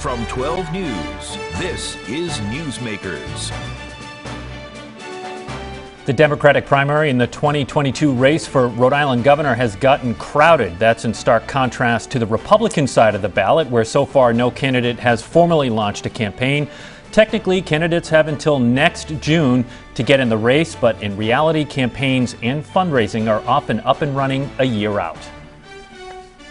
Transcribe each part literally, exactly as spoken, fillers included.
From twelve News, this is Newsmakers. The Democratic primary in the twenty twenty-two race for Rhode Island governor has gotten crowded. That's in stark contrast to the Republican side of the ballot, where so far no candidate has formally launched a campaign. Technically, candidates have until next June to get in the race, but in reality, campaigns and fundraising are often up and running a year out.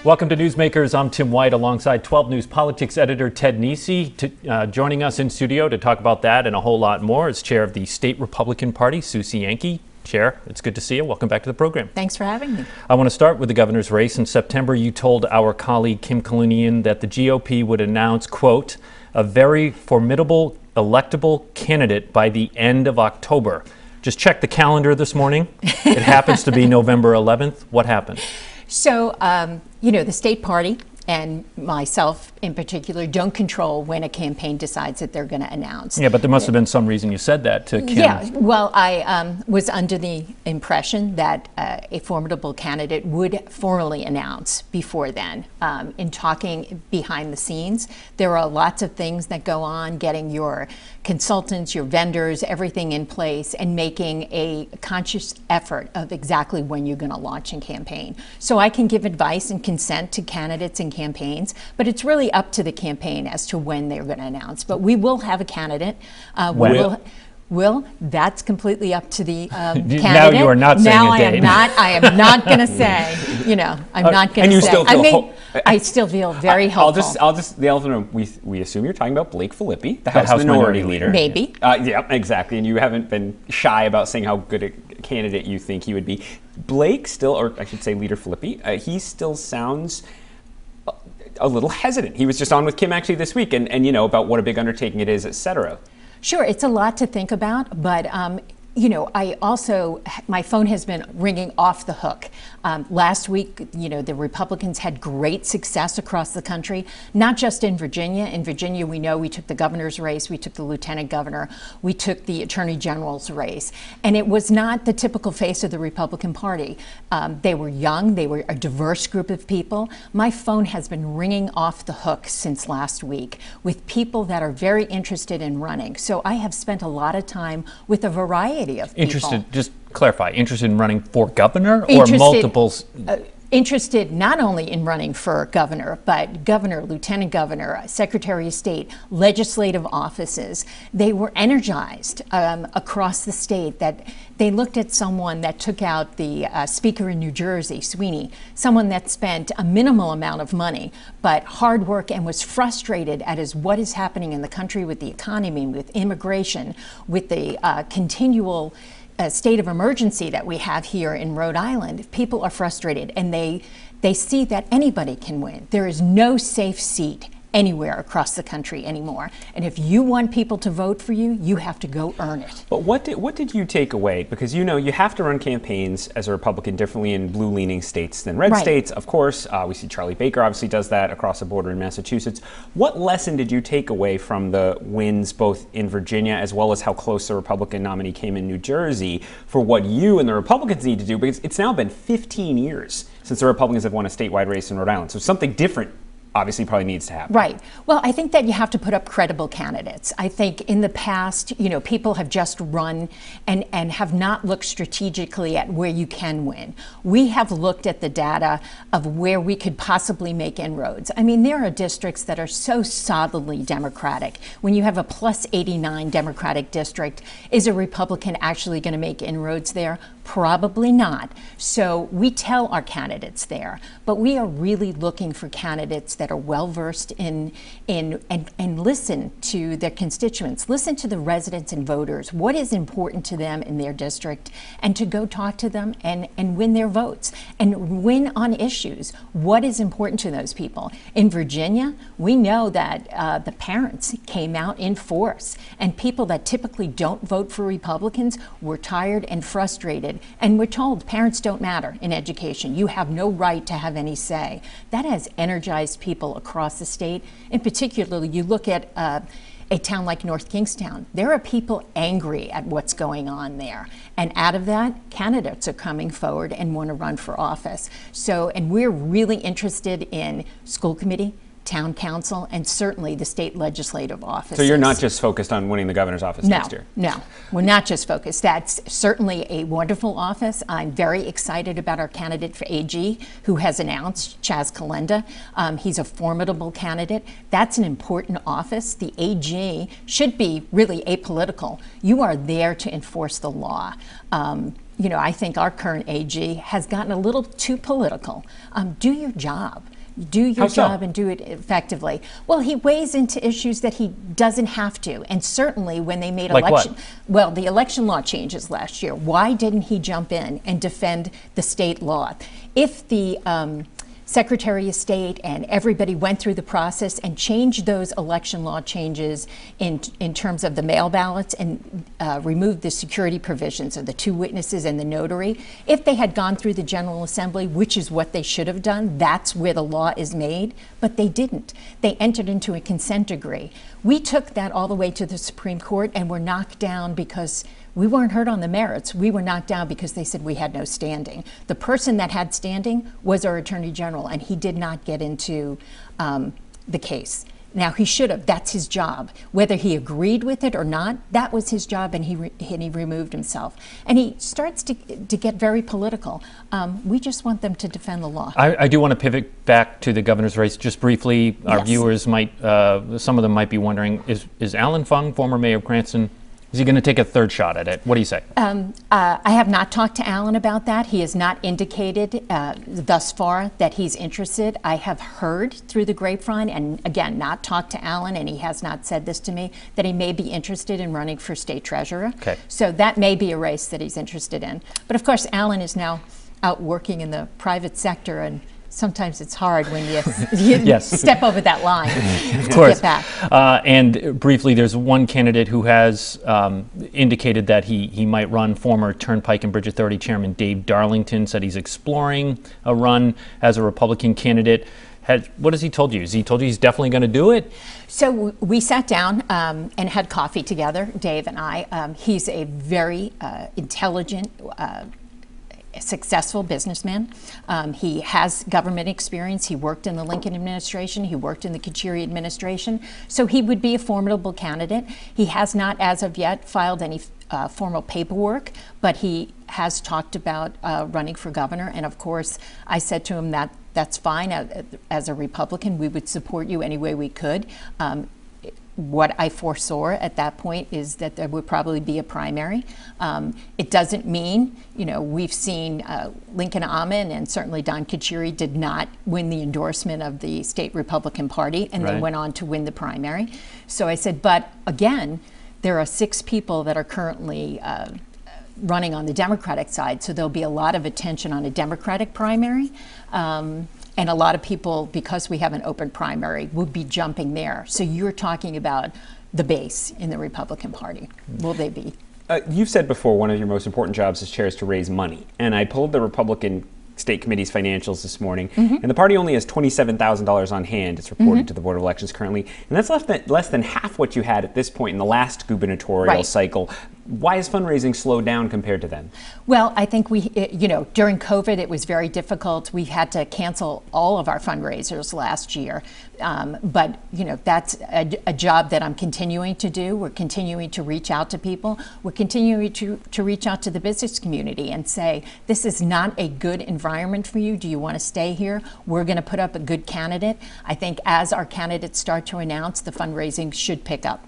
Welcome to Newsmakers. I'm Tim White alongside twelve News Politics editor Ted Nisi. To, uh, joining us in studio to talk about that and a whole lot more is Chair of the State Republican Party, Sue Cienki. Chair, it's good to see you. Welcome back to the program. Thanks for having me. I want to start with the governor's race. In September, you told our colleague Kim Kalunian that the G O P would announce, quote, a very formidable electable candidate by the end of October. Just check the calendar this morning. It happens to be November eleventh. What happened? So, um, you know, the state party and myself in particular don't control when a campaign decides that they're going to announce. Yeah, but there must have been some reason you said that to Kim. Yeah, well, I um, was under the impression that uh, a formidable candidate would formally announce before then. Um, in talking behind the scenes, there are lots of things that go on, getting your consultants, your vendors, everything in place, and making a conscious effort of exactly when you're going to launch a campaign. So I can give advice and consent to candidates and campaigns, but it's really up to the campaign as to when they're going to announce. But we will have a candidate. Uh, we will. Will, that's completely up to the um, candidate. Now you are not saying now a date. Now I am not, I am not going to say, you know, I'm uh, not going to say. Still I, mean, I still feel very I, hopeful. I'll just, I'll just, the elephant in the room, we, we assume you're talking about Blake Filippi, the, the House, House Minority, Minority Leader. Maybe. Uh, yeah, exactly. And you haven't been shy about saying how good a candidate you think he would be. Blake still, or I should say Leader Filippi, uh, he still sounds a little hesitant. He was just on with Kim actually this week and, and you know, about what a big undertaking it is, et cetera. Sure, it's a lot to think about, but um, you know, I also, my phone has been ringing off the hook. Um, last week, you know, the Republicans had great success across the country, not just in Virginia. In Virginia, we know we took the governor's race, we took the lieutenant governor, we took the attorney general's race. And it was not the typical face of the Republican Party. Um, they were young, they were a diverse group of people. My phone has been ringing off the hook since last week with people that are very interested in running. So I have spent a lot of time with a variety of people. Interested, just clarify, interested in running for governor or multiples? Uh, interested not only in running for governor, but governor, lieutenant governor, secretary of state, legislative offices. They were energized um, across the state that they looked at someone that took out the uh, speaker in New Jersey, Sweeney, someone that spent a minimal amount of money, but hard work, and was frustrated at is what is happening in the country with the economy, with immigration, with the uh, continual a state of emergency that we have here in Rhode Island. People are frustrated, and they they see that anybody can win. There is no safe seat anywhere across the country anymore. And if you want people to vote for you, you have to go earn it. But what did, what did you take away? Because, you know, you have to run campaigns as a Republican differently in blue-leaning states than red right. states, of course. Uh, we see Charlie Baker obviously does that across the border in Massachusetts. What lesson did you take away from the wins both in Virginia as well as how close the Republican nominee came in New Jersey for what you and the Republicans need to do? Because it's now been fifteen years since the Republicans have won a statewide race in Rhode Island. So something different obviously probably needs to happen. Right. Well, I think that you have to put up credible candidates. I think in the past, you know, people have just run and, and have not looked strategically at where you can win. We have looked at the data of where we could possibly make inroads. I mean, there are districts that are so solidly Democratic. When you have a plus eighty-nine Democratic district, is a Republican actually going to make inroads there? Probably not. So we tell our candidates there, but we are really looking for candidates that are well-versed in, in and, and listen to their constituents, listen to the residents and voters, what is important to them in their district, and to go talk to them and, and win their votes, and win on issues. What is important to those people? In Virginia, we know that uh, the parents came out in force, and people that typically don't vote for Republicans were tired and frustrated. And we're told parents don't matter in education. You have no right to have any say. That has energized people across the state. In particular, you look at uh, a town like North Kingstown. There are people angry at what's going on there. And out of that, candidates are coming forward and want to run for office. So, and we're really interested in school committee, town council, and certainly the state legislative office. So you're not just focused on winning the governor's office no, next year? No, we're not just focused. That's certainly a wonderful office. I'm very excited about our candidate for A G, who has announced, Chaz Kalenda. Um, he's a formidable candidate. That's an important office. The A G should be really apolitical. You are there to enforce the law. Um, You know, I think our current A G has gotten a little too political. Um, do your job. Do your How job so? and do it effectively. Well, he weighs into issues that he doesn't have to. And certainly when they made like election, what? well, the election law changes last year. Why didn't he jump in and defend the state law? If the um, Secretary of State and everybody went through the process and changed those election law changes in in terms of the mail ballots and uh, removed the security provisions of the two witnesses and the notary. If they had gone through the General Assembly, which is what they should have done, that's where the law is made, but they didn't. They entered into a consent decree. We took that all the way to the Supreme Court and were knocked down because we weren't heard on the merits. We were knocked down because they said we had no standing. The person that had standing was our Attorney General, and he did not get into um, the case. Now, he should have. That's his job. Whether he agreed with it or not, that was his job, and he, re and he removed himself. And he starts to, to get very political. Um, we just want them to defend the law. I, I do want to pivot back to the governor's race just briefly. Our yes. viewers might, uh, some of them might be wondering, is, is Alan Fung, former mayor of Cranston, is he going to take a third shot at it? What do you say? Um, uh, I have not talked to Alan about that. He has not indicated uh, thus far that he's interested. I have heard through the grapevine, and again, not talked to Alan, and he has not said this to me, that he may be interested in running for state treasurer. Okay. So that may be a race that he's interested in. But of course, Alan is now out working in the private sector, and sometimes it's hard when you, you yes. step over that line of course. Get back. Uh, and briefly, there's one candidate who has um, indicated that he, he might run. Former Turnpike and Bridge Authority Chairman Dave Darlington said he's exploring a run as a Republican candidate. Had, what has he told you? Has he told you he's definitely going to do it? So we sat down um, and had coffee together, Dave and I. Um, he's a very uh, intelligent uh successful businessman. Um, he has government experience. He worked in the Lincoln administration. He worked in the Carcieri administration. So he would be a formidable candidate. He has not, as of yet, filed any uh, formal paperwork, but he has talked about uh, running for governor. And of course, I said to him that that's fine. As a Republican, we would support you any way we could. Um, What I foresaw at that point is that there would probably be a primary. Um, it doesn't mean, you know, we've seen uh, Lincoln Amin and certainly Don Carcieri did not win the endorsement of the state Republican Party, and right. they went on to win the primary. So I said, but again, there are six people that are currently uh, running on the Democratic side, so there'll be a lot of attention on a Democratic primary. Um, And a lot of people, because we have an open primary, will be jumping there. So you're talking about the base in the Republican Party. Will they be? Uh, you've said before one of your most important jobs as chair is to raise money. And I pulled the Republican State Committee's financials this morning. Mm-hmm. And the party only has twenty-seven thousand dollars on hand. It's reported mm-hmm. to the Board of Elections currently. And that's less than, less than half what you had at this point in the last gubernatorial right. cycle. Why is fundraising slowed down compared to then? Well, I think we, you know, during COVID, it was very difficult. We had to cancel all of our fundraisers last year. Um, but, you know, that's a, a job that I'm continuing to do. We're continuing to reach out to people. We're continuing to, to reach out to the business community and say, this is not a good environment for you. Do you want to stay here? We're going to put up a good candidate. I think as our candidates start to announce, the fundraising should pick up.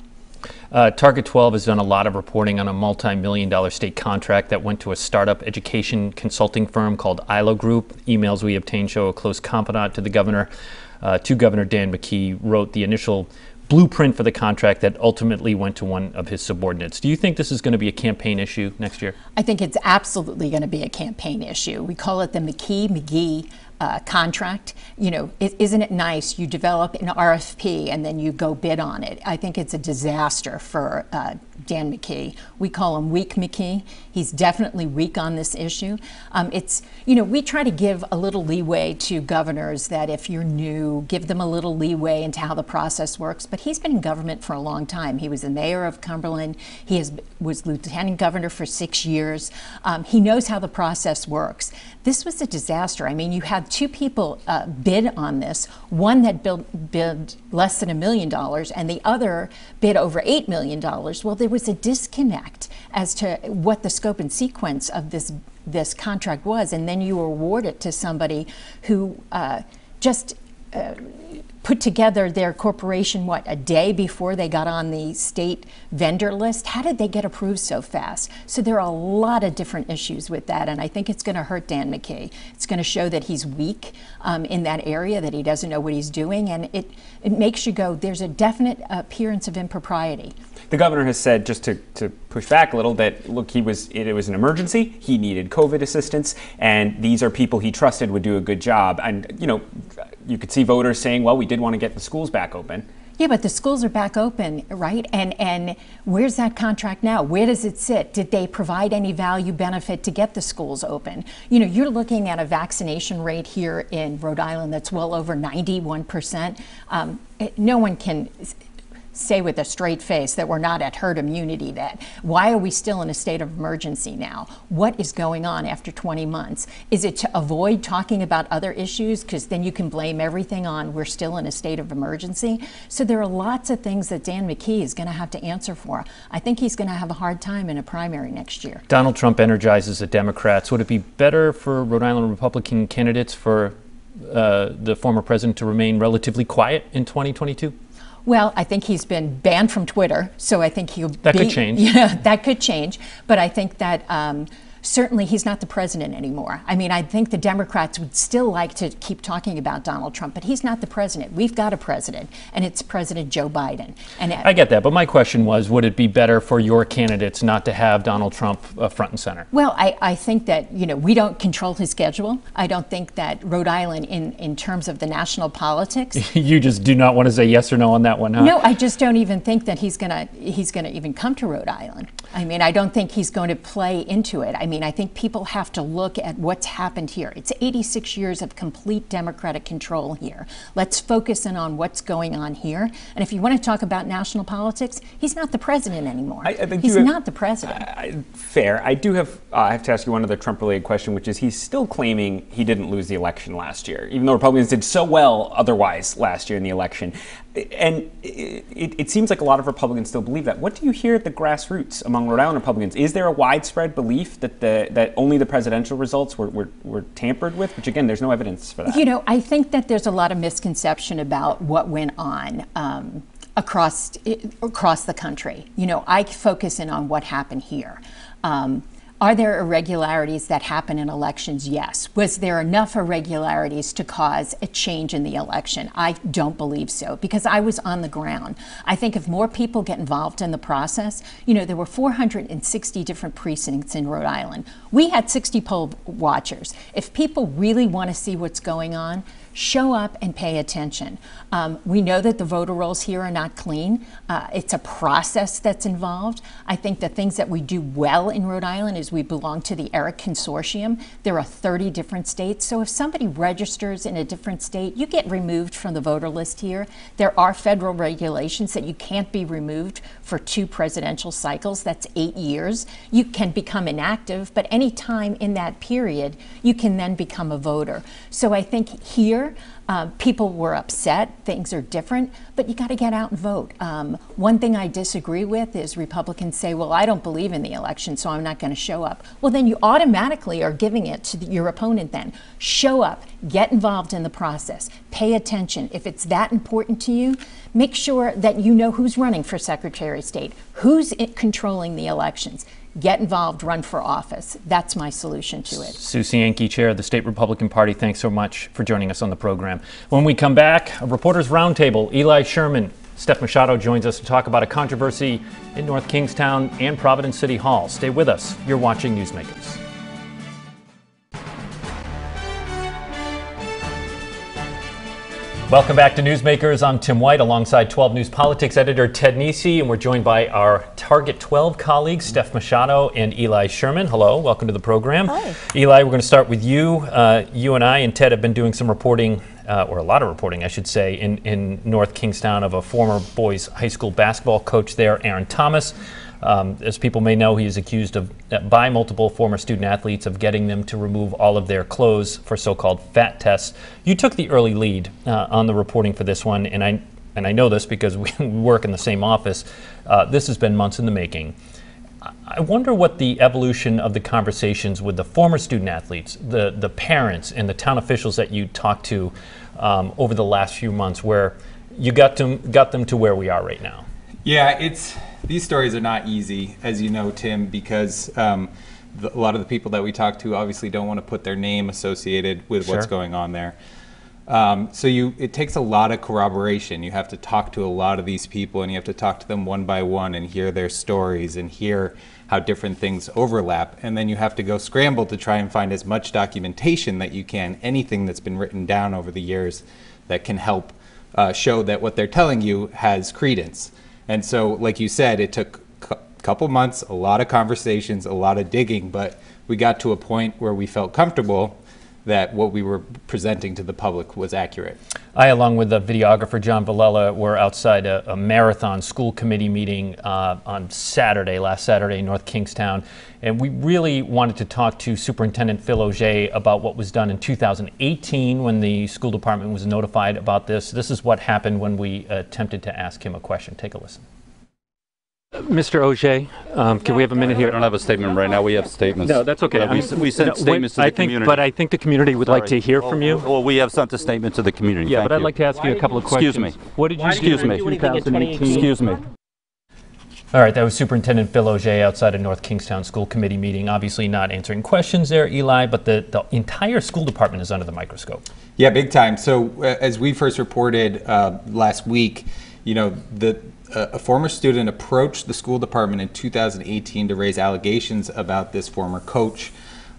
Uh, Target twelve has done a lot of reporting on a multi-million dollar state contract that went to a startup education consulting firm called I L O Group. Emails we obtained show a close confidant to the governor, uh, to Governor Dan McKee, wrote the initial blueprint for the contract that ultimately went to one of his subordinates. Do you think this is going to be a campaign issue next year? I think it's absolutely going to be a campaign issue. We call it the McKee-McGee Uh, contract. You know, it, isn't it nice? You develop an R F P and then you go bid on it. I think it's a disaster for uh, Dan McKee. We call him Weak McKee. He's definitely weak on this issue. Um, it's, you know, we try to give a little leeway to governors that if you're new, give them a little leeway into how the process works. But he's been in government for a long time. He was the mayor of Cumberland. He has, was lieutenant governor for six years. Um, he knows how the process works. This was a disaster. I mean, you had two people uh, bid on this, one that bid, bid less than a million dollars and the other bid over eight million dollars. Well, there was a disconnect as to what the scope and sequence of this this contract was, and then you award it to somebody who uh, just uh, put together their corporation, what, a day before they got on the state vendor list? How did they get approved so fast? So there are a lot of different issues with that, and I think it's going to hurt Dan McKee. It's going to show that he's weak um, in that area, that he doesn't know what he's doing, and it, it makes you go, there's a definite appearance of impropriety. The governor has said, just to, to push back a little, that, look, he was it, it was an emergency, he needed COVID assistance, and these are people he trusted would do a good job. And, you know, you could see voters saying, well, we did want to get the schools back open. Yeah, but the schools are back open, right? And and where's that contract now? Where does it sit? Did they provide any value benefit to get the schools open? You know, you're looking at a vaccination rate here in Rhode Island that's well over ninety-one percent. Um, it, no one can say with a straight face that we're not at herd immunity. That why are we still in a state of emergency now? What is going on after twenty months? Is it to avoid talking about other issues? Because then you can blame everything on we're still in a state of emergency. So there are lots of things that Dan McKee is going to have to answer for. I think he's going to have a hard time in a primary next year. Donald Trump energizes the Democrats. Would it be better for Rhode Island Republican candidates for uh, the former president to remain relatively quiet in twenty twenty-two? Well, I think he's been banned from Twitter, so I think he'll that be, could change. Yeah, that could change. But I think that um, certainly he's not the president anymore. I mean, I think the Democrats would still like to keep talking about Donald Trump, but he's not the president. We've got a president, and it's President Joe Biden. And I get that, but my question was, would it be better for your candidates not to have Donald Trump uh, front and center? Well, I, I think that, you know, we don't control his schedule. I don't think that Rhode Island, in, in terms of the national politics. You just do not want to say yes or no on that one, huh? No, I just don't even think that he's gonna he's gonna even come to Rhode Island. I mean, I don't think he's going to play into it. I mean, I think people have to look at what's happened here. It's eighty-six years of complete Democratic control here. Let's focus in on what's going on here. And if you want to talk about national politics, he's not the president anymore. I, I think he's have, not the president. I, I, fair. I do have, uh, I have to ask you one other Trump-related question, which is he's still claiming he didn't lose the election last year, even though Republicans did so well otherwise last year in the election. And it, it, it seems like a lot of Republicans still believe that. What do you hear at the grassroots among Rhode Island Republicans? Is there a widespread belief that the that only the presidential results were, were, were tampered with? Which, again, there's no evidence for that. You know, I think that there's a lot of misconception about what went on um, across across the country. You know, I focus in on what happened here. Um, Are there irregularities that happen in elections? Yes. Was there enough irregularities to cause a change in the election? I don't believe so, because I was on the ground. I think if more people get involved in the process, you know, there were four hundred sixty different precincts in Rhode Island. We had sixty poll watchers. If people really want to see what's going on, show up and pay attention. Um, we know that the voter rolls here are not clean. Uh, it's a process that's involved. I think the things that we do well in Rhode Island is we belong to the ERIC Consortium. There are thirty different states. So if somebody registers in a different state, you get removed from the voter list here. There are federal regulations that you can't be removed for two presidential cycles. That's eight years. You can become inactive, but any time in that period, you can then become a voter. So I think here, Uh, people were upset, things are different, but you got to get out and vote. Um, one thing I disagree with is Republicans say, well, I don't believe in the election, so I'm not going to show up. Well, then you automatically are giving it to the, your opponent then. Show up, get involved in the process, pay attention. If it's that important to you, make sure that you know who's running for Secretary of State, who's it controlling the elections. Get involved, run for office. That's my solution to it. Sue Cienki, chair of the State Republican Party, thanks so much for joining us on the program. When we come back, a reporter's roundtable. Eli Sherman, Steph Machado joins us to talk about a controversy in North Kingstown and Providence City Hall. Stay with us. You're watching Newsmakers. Welcome back to Newsmakers. I'm Tim White alongside twelve News Politics editor Ted Nisi, and we're joined by our Target twelve colleagues, Steph Machado and Eli Sherman. Hello, welcome to the program. Hi. Eli, we're going to start with you. Uh, you and I and Ted have been doing some reporting, uh, or a lot of reporting, I should say, in, in North Kingstown of a former boys' high school basketball coach there, Aaron Thomas. Um, as people may know, he is accused of, uh, by multiple former student athletes of getting them to remove all of their clothes for so-called fat tests. You took the early lead uh, on the reporting for this one, and I and I know this because we work in the same office. Uh, this has been months in the making. I wonder what the evolution of the conversations with the former student athletes, the, the parents, and the town officials that you talked to um, over the last few months, where you got to got them to where we are right now. Yeah, it's these stories are not easy, as you know, Tim, because um, the, a lot of the people that we talk to obviously don't want to put their name associated with Sure. what's going on there. Um, so you, it takes a lot of corroboration. You have to talk to a lot of these people, and you have to talk to them one by one and hear their stories and hear how different things overlap. And then you have to go scramble to try and find as much documentation that you can, anything that's been written down over the years that can help uh, show that what they're telling you has credence. And so, like you said, it took a couple months, a lot of conversations, a lot of digging, but we got to a point where we felt comfortable that what we were presenting to the public was accurate. I, along with the videographer John Valella, were outside a, a marathon school committee meeting uh, on Saturday, last Saturday in North Kingstown, and we really wanted to talk to Superintendent Phil Auger about what was done in two thousand eighteen when the school department was notified about this. This is what happened when we attempted to ask him a question. Take a listen. Mister Auger, um, can we have a minute here? I don't have a statement right now. We have statements. No, that's okay. Uh, we, we sent no, statements wait, to the I think, community. But I think the community would Sorry. like to hear well, from you. Well, we have sent a statement to the community. Yeah, Thank but I'd you. like to ask Why you a couple you, of questions. Excuse me. What did you Excuse me. Excuse me. All right, that was Superintendent Bill O J outside a North Kingstown School Committee meeting. Obviously not answering questions there, Eli, but the, the entire school department is under the microscope. Yeah, big time. So uh, as we first reported uh, last week, you know, the a former student approached the school department in two thousand eighteen to raise allegations about this former coach.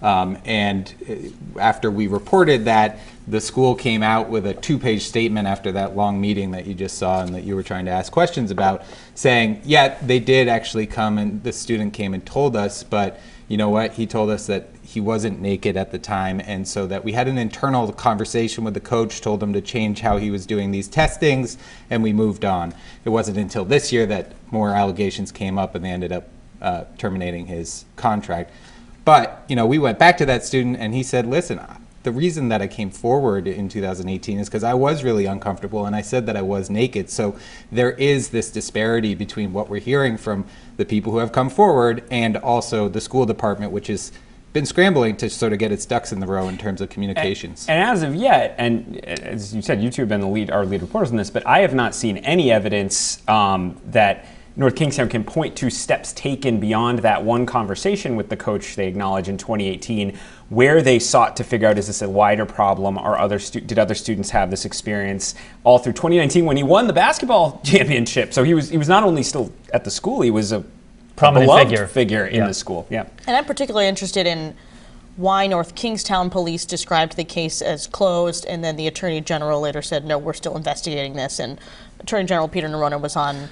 Um, and after we reported that, the school came out with a two-page statement after that long meeting that you just saw and that you were trying to ask questions about, saying, yeah, they did actually come and the student came and told us, but you know what? He told us that he wasn't naked at the time, and so that we had an internal conversation with the coach, told him to change how he was doing these testings, and we moved on. It wasn't until this year that more allegations came up and they ended up uh, terminating his contract. But, you know, we went back to that student and he said, listen, the reason that I came forward in two thousand eighteen is because I was really uncomfortable and I said that I was naked. So there is this disparity between what we're hearing from the people who have come forward and also the school department, which has been scrambling to sort of get its ducks in the row in terms of communications. And, and as of yet, and as you said, you two have been the lead, our lead reporters on this, but I have not seen any evidence um, that North Kingstown can point to steps taken beyond that one conversation with the coach they acknowledge in twenty eighteen, where they sought to figure out, is this a wider problem, or other stu did other students have this experience all through twenty nineteen when he won the basketball championship? So he was he was not only still at the school, he was a prominent figure figure in yeah. the school. Yeah, and I'm particularly interested in why North Kingstown police described the case as closed, and then the Attorney General later said, no, we're still investigating this. And Attorney General Peter Neronha was on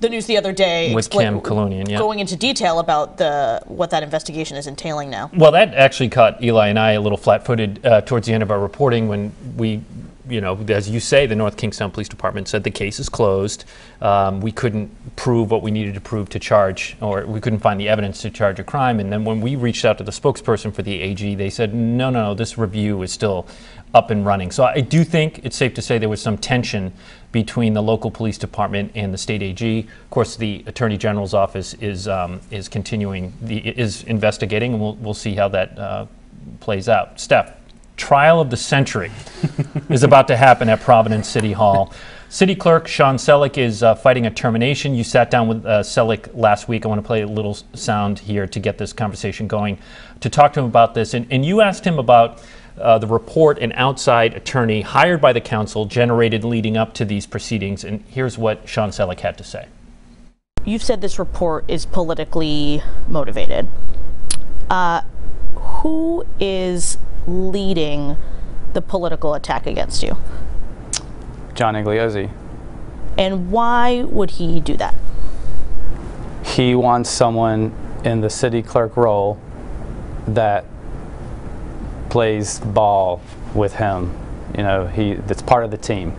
the news the other day with Cam Colonian, yeah. going into detail about the what that investigation is entailing now. Well, that actually caught Eli and I a little flat-footed uh, towards the end of our reporting when we, you know, as you say, the North Kingstown Police Department said the case is closed. Um, we couldn't prove what we needed to prove to charge, or we couldn't find the evidence to charge a crime. And then when we reached out to the spokesperson for the A G, they said, no, no, this review is still up and running. So I do think it's safe to say there was some tension between the local police department and the state A G. Of course, the Attorney General's office is um, is continuing, the, is investigating, and we'll, we'll see how that uh, plays out. Steph, trial of the century is about to happen at Providence City Hall. City Clerk Sean Sellek is uh, fighting a termination. You sat down with uh, Sellek last week. I want to play a little sound here to get this conversation going, to talk to him about this. And, and you asked him about Uh, the report an outside attorney hired by the council generated leading up to these proceedings, and here's what Sean Sellek had to say. You've said this report is politically motivated. Uh, who is leading the political attack against you? John Igliozzi. And why would he do that? He wants someone in the city clerk role that plays ball with him. You know, he that's part of the team,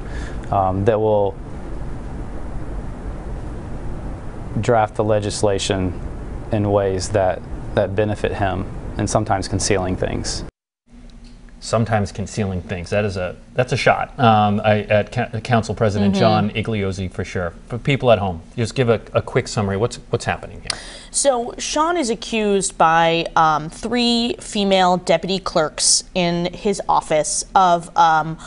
um, that will draft the legislation in ways that, that benefit him, and sometimes concealing things. Sometimes concealing things. That is a that's a shot um, I, at ca Council President mm-hmm. John Igliozzi, for sure. For people at home, just give a, a quick summary. What's what's happening here? So Sean is accused by um, three female deputy clerks in his office of um,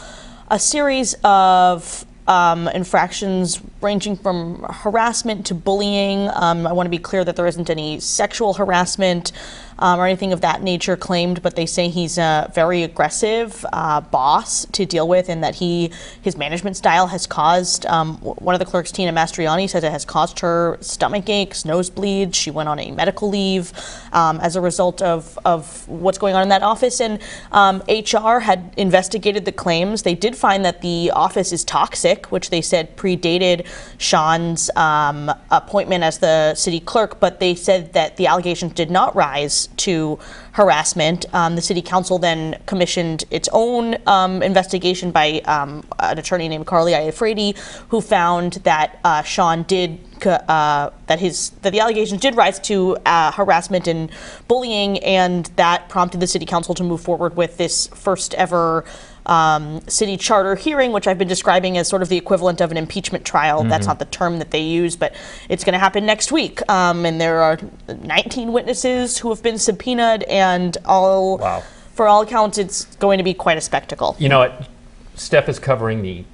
a series of Um, infractions ranging from harassment to bullying. Um, I want to be clear that there isn't any sexual harassment um, or anything of that nature claimed, but they say he's a very aggressive uh, boss to deal with, and that he his management style has caused, um, one of the clerks, Tina Mastriani, says it has caused her stomach aches, nosebleeds. She went on a medical leave um, as a result of, of what's going on in that office, and um, H R had investigated the claims. They did find that the office is toxic, which they said predated Sean's um, appointment as the city clerk, but they said that the allegations did not rise to harassment. Um, the city council then commissioned its own um, investigation by um, an attorney named Carly Iafredi, who found that uh, Sean did Uh, that his that the allegations did rise to uh, harassment and bullying, and that prompted the city council to move forward with this first ever um, city charter hearing, which I've been describing as sort of the equivalent of an impeachment trial. Mm-hmm. That's not the term that they use, but it's going to happen next week. Um, and there are nineteen witnesses who have been subpoenaed, and all wow. for all accounts, it's going to be quite a spectacle. You know what? Steph is covering the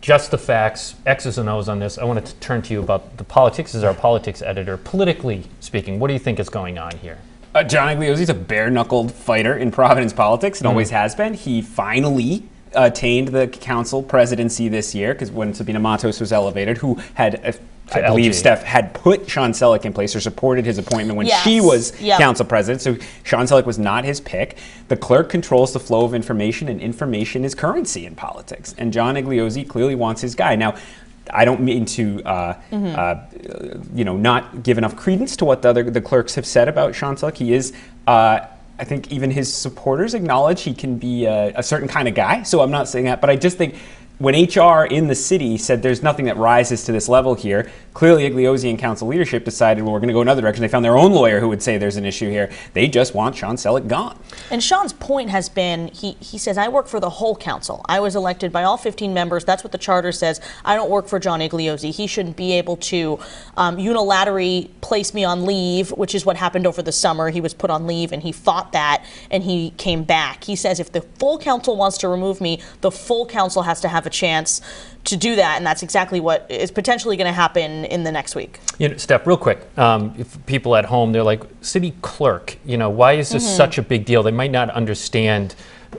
just the facts, X's and O's on this. I want to turn to you about the politics as our politics editor. Politically speaking, what do you think is going on here? Uh, John Igliozzi is a bare-knuckled fighter in Providence politics, and mm-hmm. always has been. He finally attained the council presidency this year, because when Sabina Matos was elevated, who had... A I believe L G. Steph had put Sean Sellek in place, or supported his appointment when yes. she was yep. council president, so Sean Sellek was not his pick. The clerk controls the flow of information, and information is currency in politics. And John Igliozzi clearly wants his guy. Now, I don't mean to, uh, mm-hmm. uh, you know, not give enough credence to what the other the clerks have said about Sean Sellek. He is... Uh, I think even his supporters acknowledge he can be a, a certain kind of guy, so I'm not saying that, but I just think when H R in the city said there's nothing that rises to this level here, clearly Igliozzi and council leadership decided, well, we're going to go another direction. They found their own lawyer who would say there's an issue here. They just want Sean Sellek gone. And Sean's point has been, he, he says, I work for the whole council. I was elected by all fifteen members. That's what the charter says. I don't work for John Igliozzi. He shouldn't be able to um, unilaterally place me on leave, which is what happened over the summer. He was put on leave, and he fought that, and he came back. He says, if the full council wants to remove me, the full council has to have a chance to do that, and that's exactly what is potentially going to happen in the next week. You know, Steph, real quick, um, if people at home, they're like, city clerk, you know, why is this mm-hmm. such a big deal? They might not understand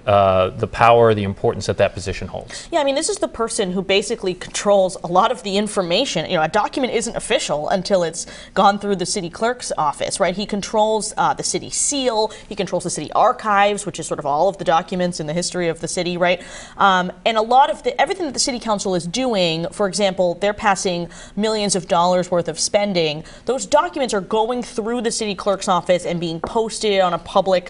Uh, the power, the importance that that position holds. Yeah, I mean, this is the person who basically controls a lot of the information. You know, a document isn't official until it's gone through the city clerk's office, right? He controls uh, the city seal, he controls the city archives, which is sort of all of the documents in the history of the city, right? Um, and a lot of the, everything that the city council is doing, for example, they're passing millions of dollars worth of spending. Those documents are going through the city clerk's office and being posted on a public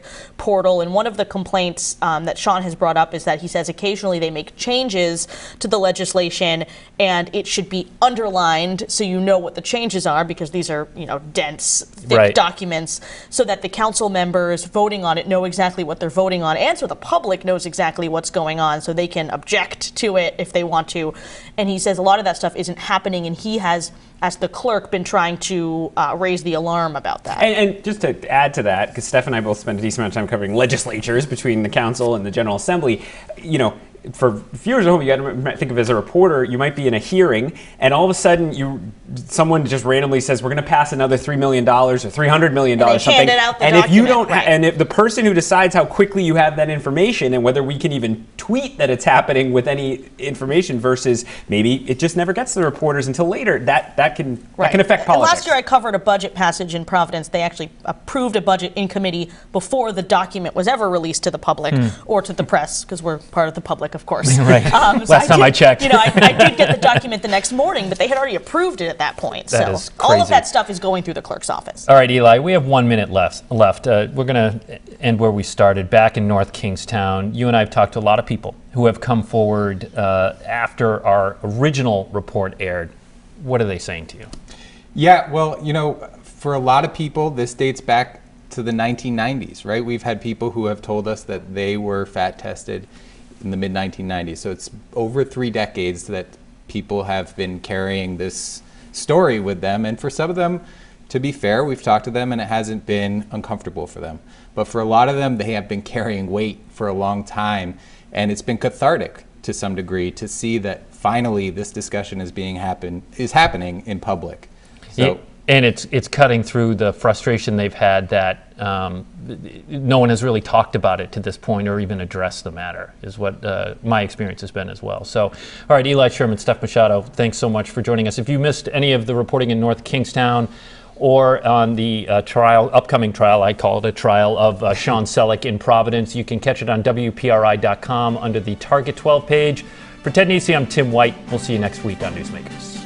portal, and one of the complaints um, Um, that Sean has brought up is that he says occasionally they make changes to the legislation, and it should be underlined so you know what the changes are, because these are, you know, dense, thick right. documents, so that the council members voting on it know exactly what they're voting on, and so the public knows exactly what's going on, so they can object to it if they want to. And he says a lot of that stuff isn't happening, and he has, as the clerk, been trying to uh, raise the alarm about that. And, and just to add to that, because Steph and I both spend a decent amount of time covering legislatures between the council and the General Assembly, you know, for viewers at home, you got to think of it as a reporter, you might be in a hearing, and all of a sudden, you someone just randomly says, we're going to pass another three million dollars or three hundred million dollars, something. Handed out the and document, if you don't, right. and if the person who decides how quickly you have that information and whether we can even tweet that it's happening with any information, versus maybe it just never gets to the reporters until later, that that can right. that can affect politics. And last year, I covered a budget passage in Providence. They actually approved a budget in committee before the document was ever released to the public mm. or to the press, because we're part of the public. Sellek, of course. Right. Um, so Last I time did, I checked. You know, I, I did get the document the next morning, but they had already approved it at that point. That so is crazy. All of that stuff is going through the clerk's office. All right, Eli, we have one minute left. left. Uh, we're going to end where we started, back in North Kingstown. You and I have talked to a lot of people who have come forward uh, after our original report aired. What are they saying to you? Yeah, well, you know, for a lot of people, this dates back to the nineteen nineties, right? We've had people who have told us that they were fat tested in the mid nineteen nineties. So it's over three decades that people have been carrying this story with them. And for some of them, to be fair, we've talked to them and it hasn't been uncomfortable for them. But for a lot of them, they have been carrying weight for a long time. And it's been cathartic to some degree to see that finally this discussion is being happen is happening in public. So. It And it's it's cutting through the frustration they've had that um, no one has really talked about it to this point or even addressed the matter, is what uh, my experience has been as well. So, all right, Eli Sherman, Steph Machado, thanks so much for joining us. If you missed any of the reporting in North Kingstown or on the uh, trial, upcoming trial, I call it a trial, of uh, Sean Sellek in Providence, you can catch it on W P R I dot com under the Target twelve page. For Ted Nisi, I'm Tim White. We'll see you next week on Newsmakers.